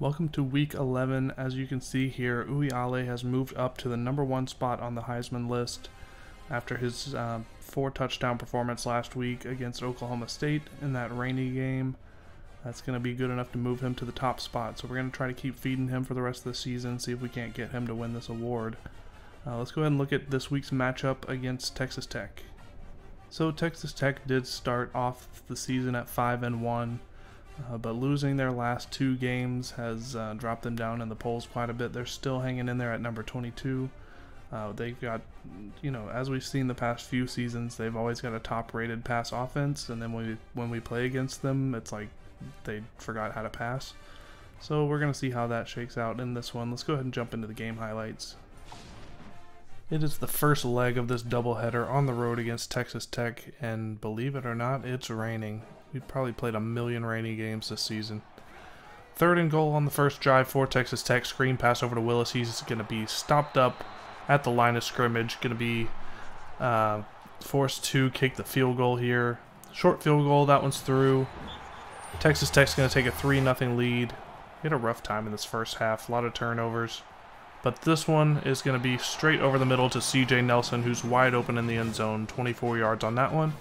Welcome to week 11. As you can see here, Ui Ale has moved up to the #1 spot on the Heisman list after his 4-touchdown performance last week against Oklahoma State in that rainy game. That's going to be good enough to move him to the top spot. So we're going to try to keep feeding him for the rest of the season, see if we can't get him to win this award. Let's go ahead and look at this week's matchup against Texas Tech. So Texas Tech did start off the season at 5-1, but losing their last 2 games has dropped them down in the polls quite a bit. They're still hanging in there at number 22. They've got, you know, as we've seen the past few seasons, they've always got a top-rated pass offense, and then when we play against them, it's like they forgot how to pass. So we're going to see how that shakes out in this one. Let's go ahead and jump into the game highlights. It is the first leg of this doubleheader on the road against Texas Tech, and believe it or not, it's raining. We've probably played a million rainy games this season. 3rd and goal on the first drive for Texas Tech. Screen pass over to Willis. He's going to be stopped up at the line of scrimmage. Going to be forced to kick the field goal here. Short field goal. That one's through. Texas Tech's going to take a 3-0 lead. They had a rough time in this first half. A lot of turnovers. But this one is going to be straight over the middle to C.J. Nelson, who's wide open in the end zone. 24 yards on that one.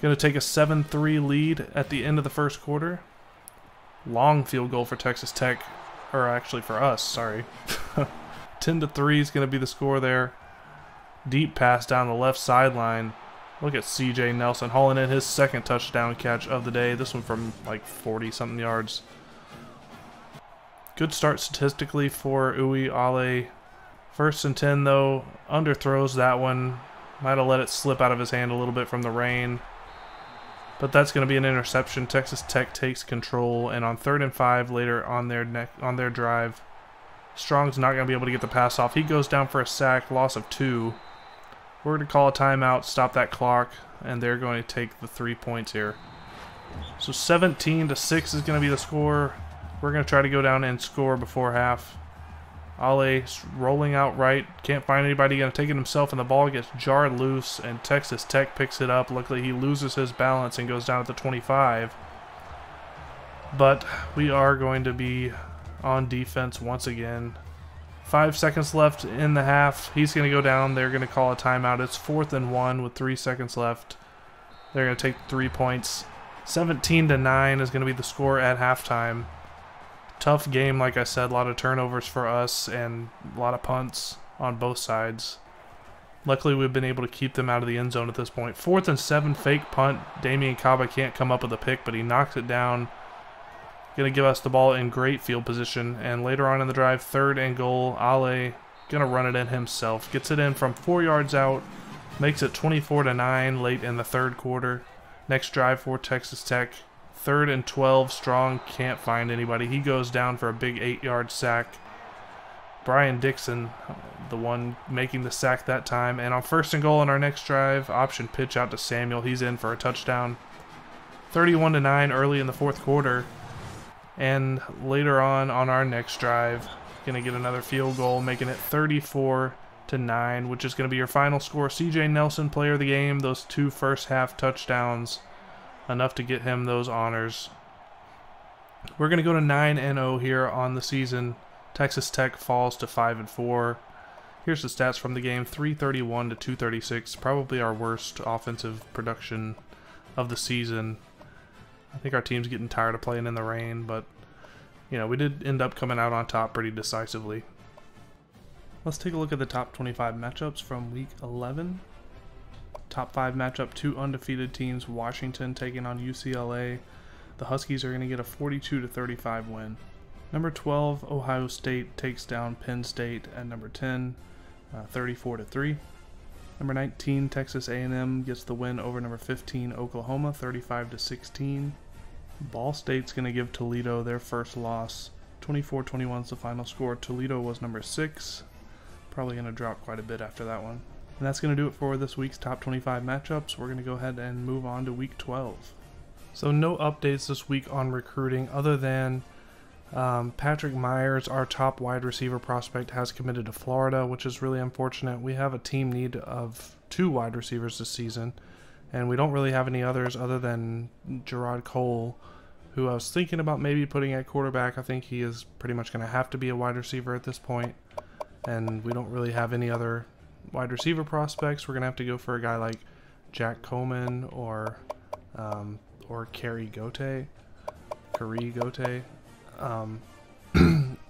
Going to take a 7-3 lead at the end of the first quarter. Long field goal for Texas Tech. Or actually for us, sorry. 10-3 is going to be the score there. Deep pass down the left sideline. Look at C.J. Nelson hauling in his 2nd touchdown catch of the day. This one from like 40-something yards. Good start statistically for Ui Ale. 1st and 10 though, underthrows that one. Might have let it slip out of his hand a little bit from the rain. But that's going to be an interception. Texas Tech takes control, and on 3rd and 5 later on their drive, Strong's not going to be able to get the pass off. He goes down for a sack, loss of 2. We're going to call a timeout, stop that clock, and they're going to take the 3 points here. So 17-6 is going to be the score. We're going to try to go down and score before half. Ale rolling out right. Can't find anybody. Going to take it himself, and the ball gets jarred loose, and Texas Tech picks it up. Luckily, he loses his balance and goes down at the 25. But we are going to be on defense once again. 5 seconds left in the half. He's going to go down. They're going to call a timeout. It's 4th and 1 with 3 seconds left. They're going to take 3 points. 17-9 is going to be the score at halftime. Tough game, like I said, a lot of turnovers for us and a lot of punts on both sides. Luckily, we've been able to keep them out of the end zone at this point. 4th and 7, fake punt. Damian Kaba can't come up with a pick, but he knocks it down. Going to give us the ball in great field position. And later on in the drive, 3rd and goal, Ale going to run it in himself. Gets it in from 4 yards out. Makes it 24-9 late in the 3rd quarter. Next drive for Texas Tech. 3rd and 12, Strong can't find anybody. He goes down for a big 8-yard sack. Brian Dixon, the one making the sack that time. And on 1st and goal on our next drive, option pitch out to Samuel. He's in for a touchdown. 31-9 early in the 4th quarter. And later on our next drive, going to get another field goal, making it 34-9, which is going to be your final score. C.J. Nelson, player of the game, those 2 first-half touchdowns. Enough to get him those honors. We're going to go to 9-0 here on the season. Texas Tech falls to 5-4. Here's the stats from the game. 331 to 236. Probably our worst offensive production of the season. I think our team's getting tired of playing in the rain, but you know, we did end up coming out on top pretty decisively. Let's take a look at the top 25 matchups from week 11. Top 5 matchup, 2 undefeated teams. Washington taking on UCLA. The Huskies are going to get a 42-35 win. Number 12, Ohio State takes down Penn State at number 10, 34-3. Number 19, Texas A&M gets the win over number 15, Oklahoma, 35-16. Ball State's going to give Toledo their 1st loss. 24-21 is the final score. Toledo was number 6. Probably going to drop quite a bit after that one. And that's going to do it for this week's top 25 matchups. We're going to go ahead and move on to week 12. So no updates this week on recruiting other than Patrick Myers, our top wide receiver prospect, has committed to Florida, which is really unfortunate. We have a team need of 2 wide receivers this season, and we don't really have any others other than Gerard Cole, who I was thinking about maybe putting at quarterback. I think he is pretty much going to have to be a wide receiver at this point, and we don't really have any other wide receiver prospects. We're going to have to go for a guy like Jack Coleman or Kari Goate.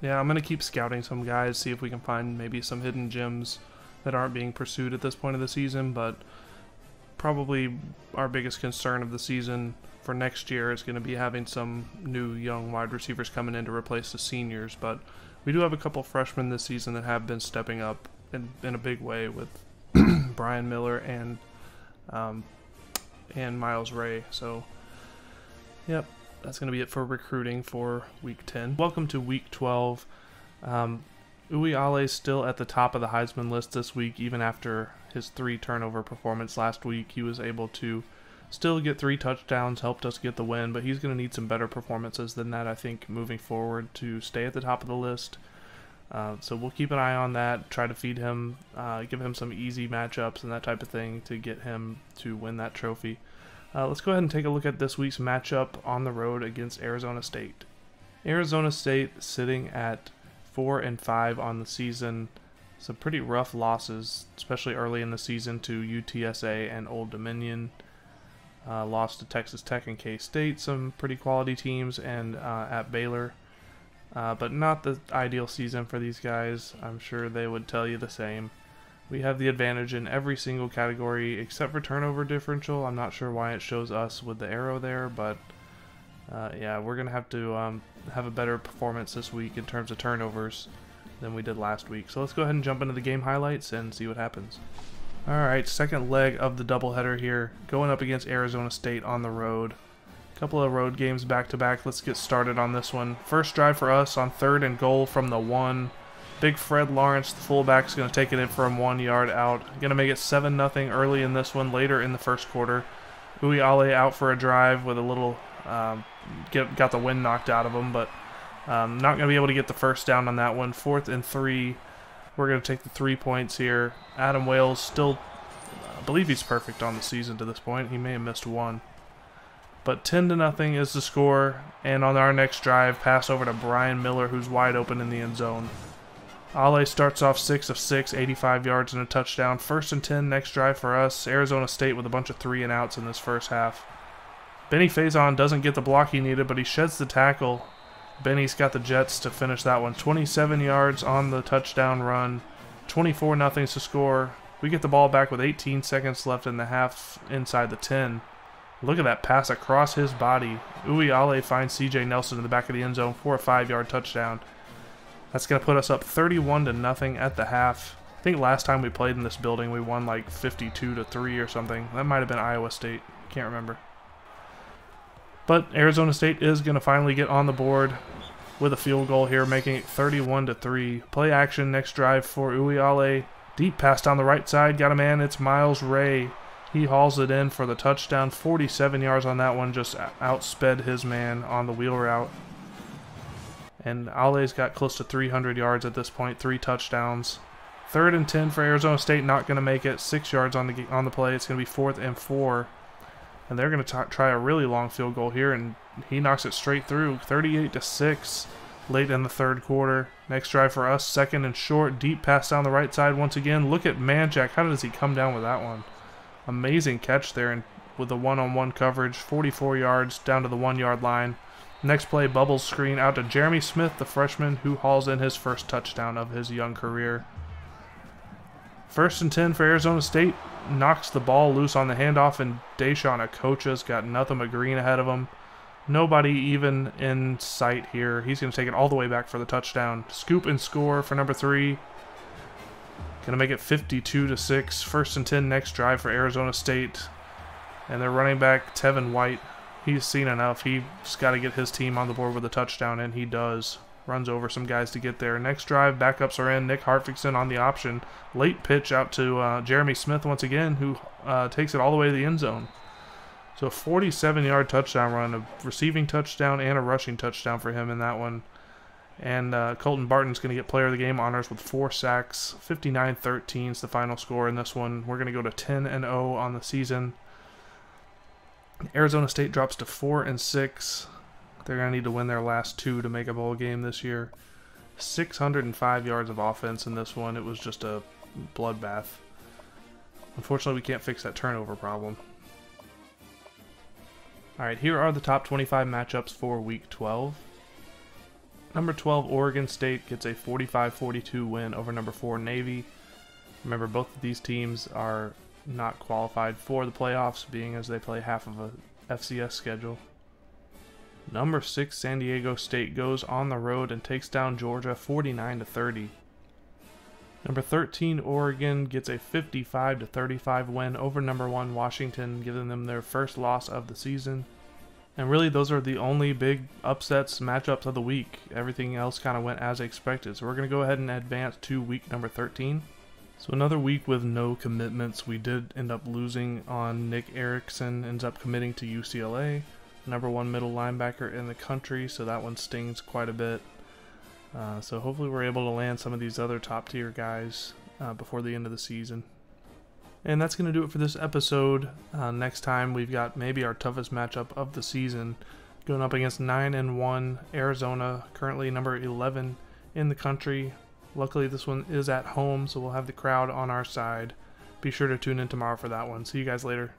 Yeah, I'm going to keep scouting some guys, see if we can find maybe some hidden gems that aren't being pursued at this point of the season, but probably our biggest concern of the season for next year is going to be having some new young wide receivers coming in to replace the seniors, but we do have a couple freshmen this season that have been stepping up in a big way with Brian Miller and Myles Ray. So, yep, that's going to be it for recruiting for Week 10. Welcome to Week 12. Ui Ale is still at the top of the Heisman list this week. Even after his 3-turnover performance last week, he was able to still get 3 touchdowns, helped us get the win, but he's going to need some better performances than that, I think, moving forward to stay at the top of the list. So we'll keep an eye on that, try to feed him, give him some easy matchups and that type of thing to get him to win that trophy. Let's go ahead and take a look at this week's matchup on the road against Arizona State. Arizona State sitting at 4-5 on the season. Some pretty rough losses, especially early in the season, to UTSA and Old Dominion. Lost to Texas Tech and K-State, some pretty quality teams, and at Baylor. But not the ideal season for these guys. I'm sure they would tell you the same. We have the advantage in every single category except for turnover differential. I'm not sure why it shows us with the arrow there, but yeah, we're going to have to have a better performance this week in terms of turnovers than we did last week. So let's go ahead and jump into the game highlights and see what happens. Alright, second leg of the doubleheader here, going up against Arizona State on the road. Couple of road games back-to-back. Let's get started on this one. First drive for us on 3rd and goal from the 1. Big Fred Lawrence, the fullback, is going to take it in from 1 yard out. Going to make it 7-0 early in this one, later in the first quarter. Ui Ale out for a drive with a little... got the wind knocked out of him, but not going to be able to get the first down on that one. 4th and 3. We're going to take the 3 points here. Adam Wales still... I believe he's perfect on the season to this point. He may have missed 1. But 10-0 is the score, and on our next drive, pass over to Brian Miller, who's wide open in the end zone. Ale starts off 6 of 6, 85 yards and a touchdown. 1st and 10, next drive for us. Arizona State with a bunch of 3-and-outs in this first half. Benny Faison doesn't get the block he needed, but he sheds the tackle. Benny's got the Jets to finish that one. 27 yards on the touchdown run. 24-0 to score. We get the ball back with 18 seconds left in the half inside the 10. Look at that pass across his body. Ui Ale finds C.J. Nelson in the back of the end zone for a 5-yard touchdown. That's going to put us up 31-0 at the half. I think last time we played in this building, we won like 52-3 or something. That might have been Iowa State. Can't remember. But Arizona State is going to finally get on the board with a field goal here, making it 31-3. Play action, next drive for Ui Ale. Deep pass down the right side. Got a man. It's Myles Ray. He hauls it in for the touchdown. 47 yards on that one. Just outsped his man on the wheel route. And Ale's got close to 300 yards at this point. 3 touchdowns. 3rd and 10 for Arizona State. Not going to make it. 6 yards on the play. It's going to be 4th and 4. And they're going to try a really long field goal here. And he knocks it straight through. 38-6 late in the 3rd quarter. Next drive for us. 2nd and short. Deep pass down the right side once again. Look at Manjack. How does he come down with that one? Amazing catch there, and with the one-on-one coverage, 44 yards down to the 1-yard line. Next play, bubble screen out to Jeremy Smith, the freshman, who hauls in his first touchdown of his young career. 1st and 10 for Arizona State. Knocks the ball loose on the handoff, and Deshaun Okocha's got nothing but green ahead of him. Nobody even in sight here. He's going to take it all the way back for the touchdown. Scoop and score for number 3. Going to make it 52-6. 1st and 10 next drive for Arizona State. And their running back, Tevin White, he's seen enough. He's got to get his team on the board with a touchdown, and he does. Runs over some guys to get there. Next drive, backups are in. Nick Hartfigson on the option. Late pitch out to Jeremy Smith once again, who takes it all the way to the end zone. So a 47-yard touchdown run, a receiving touchdown and a rushing touchdown for him in that one. And Colton Barton's going to get player of the game honors with 4 sacks. 59-13 is the final score in this one. We're going to go to 10-0 on the season. Arizona State drops to 4-6. They're going to need to win their last two to make a bowl game this year. 605 yards of offense in this one. It was just a bloodbath. Unfortunately, we can't fix that turnover problem. Alright, here are the top 25 matchups for Week 12. Number 12, Oregon State, gets a 45-42 win over number 4, Navy. Remember, both of these teams are not qualified for the playoffs, being as they play half of a FCS schedule. Number 6, San Diego State, goes on the road and takes down Georgia 49-30. Number 13, Oregon, gets a 55-35 win over number 1, Washington, giving them their first loss of the season. And really, those are the only big upsets, matchups of the week. Everything else kind of went as expected. So we're going to go ahead and advance to week number 13. So another week with no commitments. We did end up losing on Nick Erickson, ends up committing to UCLA. Number 1 middle linebacker in the country, so that one stings quite a bit. So hopefully we're able to land some of these other top tier guys before the end of the season. And that's going to do it for this episode. Next time we've got maybe our toughest matchup of the season, going up against 9-1 Arizona, currently number 11 in the country. Luckily this one is at home, so we'll have the crowd on our side. Be sure to tune in tomorrow for that one. See you guys later.